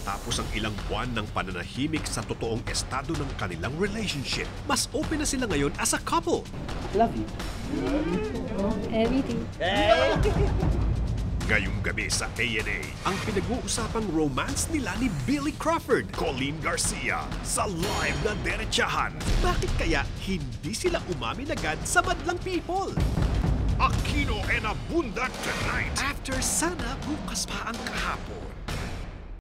matapos ang ilang buwan ng pananahimik sa totoong estado ng kanilang relationship. Mas open na sila ngayon as a couple. Love you. Everything. Ngayong gabi sa ANA, ang pinag-uusapang romance nila ni Billy Crawford, Colleen Garcia, sa live na derechahan. Bakit kaya hindi sila umamin agad sa Madlang People? Aquino and Abunda Tonight. After sana bukas pa ang kahapon.